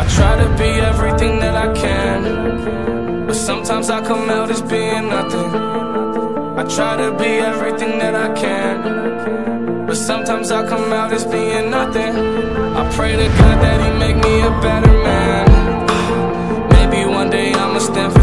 I try to be everything that I can, but sometimes I come out as being nothing. I try to be everything that I can, but sometimes I come out as being nothing. I pray to God that He make me a better man. Maybe one day I'ma stand for